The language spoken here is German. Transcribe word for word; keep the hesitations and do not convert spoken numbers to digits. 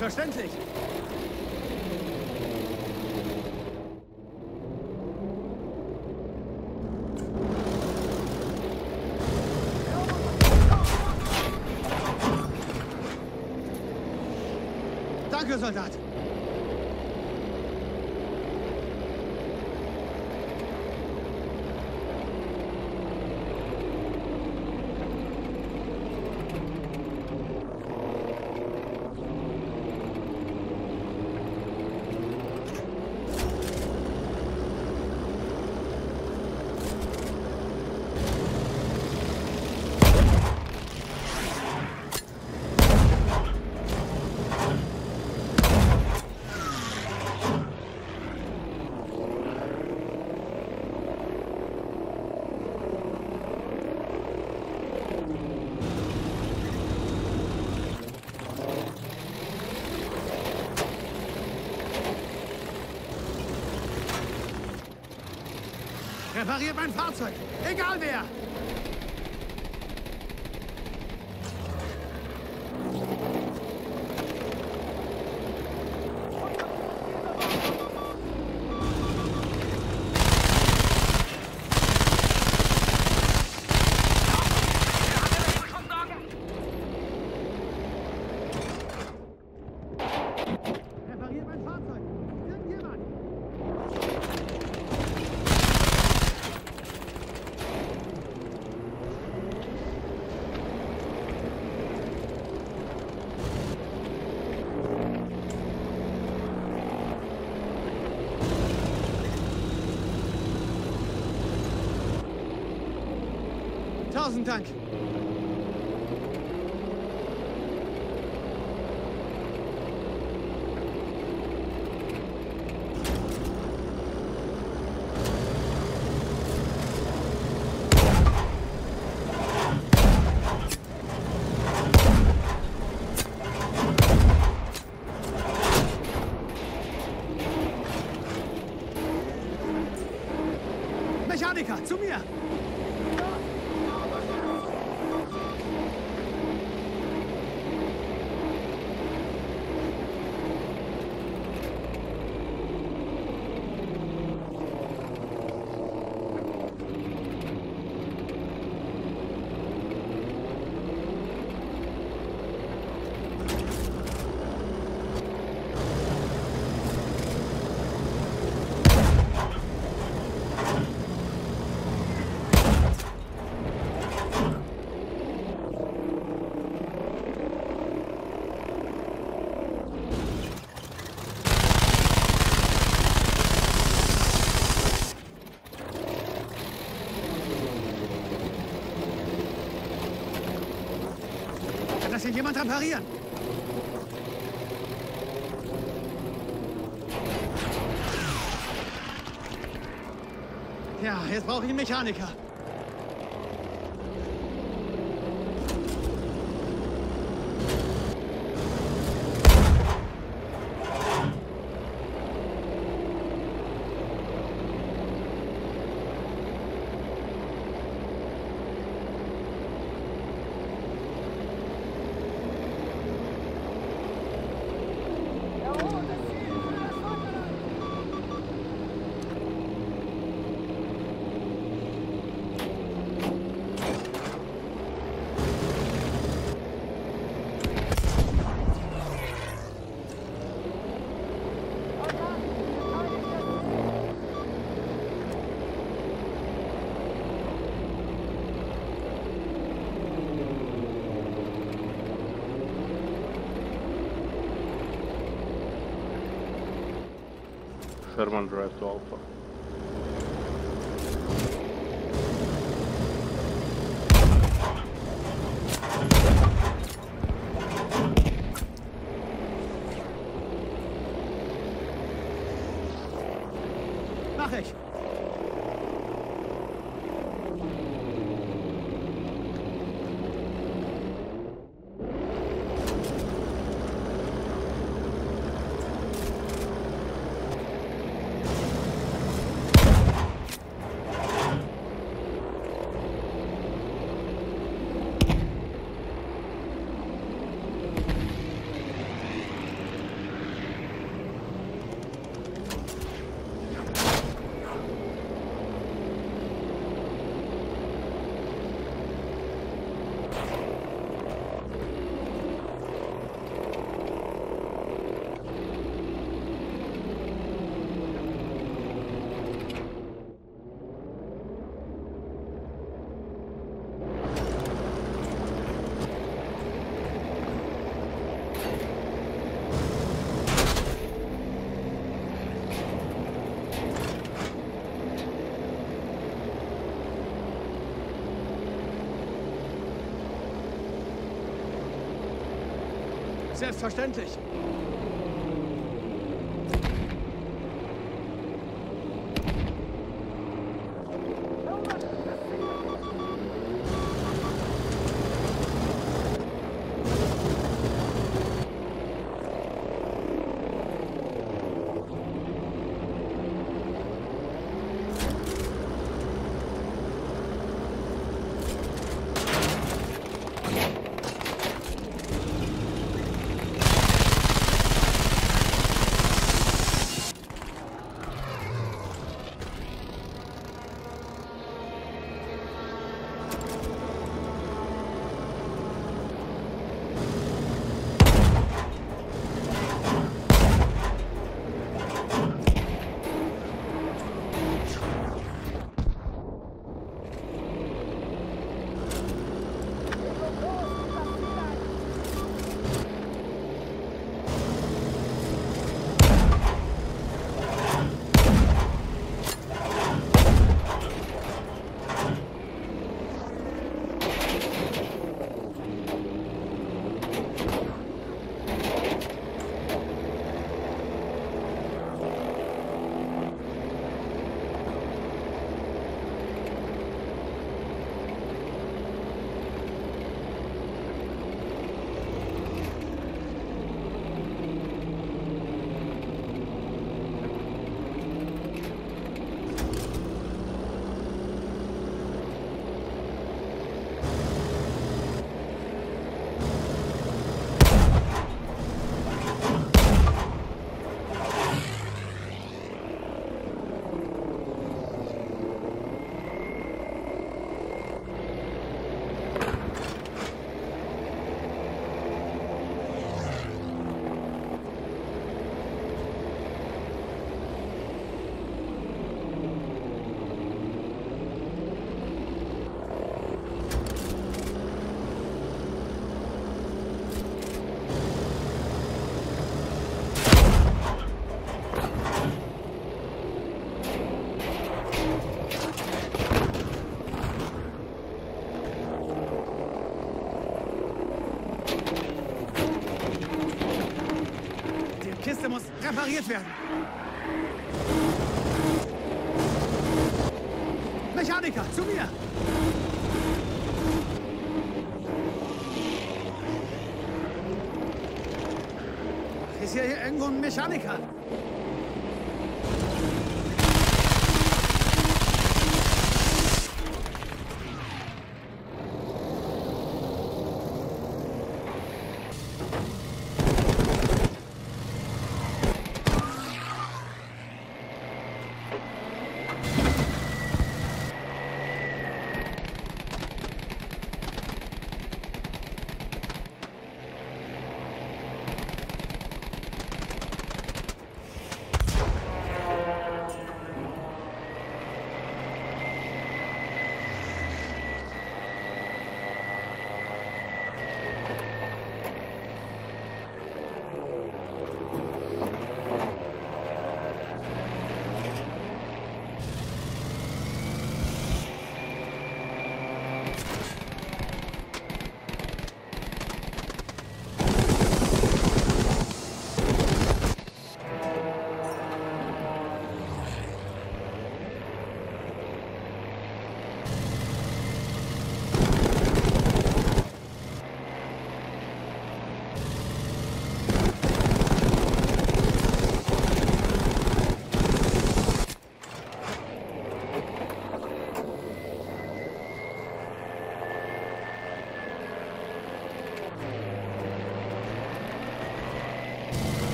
Selbstverständlich. Danke, Soldat. Repariert mein Fahrzeug, egal wer! Tausend Dank. Mechaniker, zu mir! Kann jemand reparieren? Ja, jetzt brauche ich einen Mechaniker. Sherman drive to Alpha. Mach ich. Selbstverständlich. Repariert werden. Mechaniker, zu mir! Ist hier irgendwo ein Mechaniker?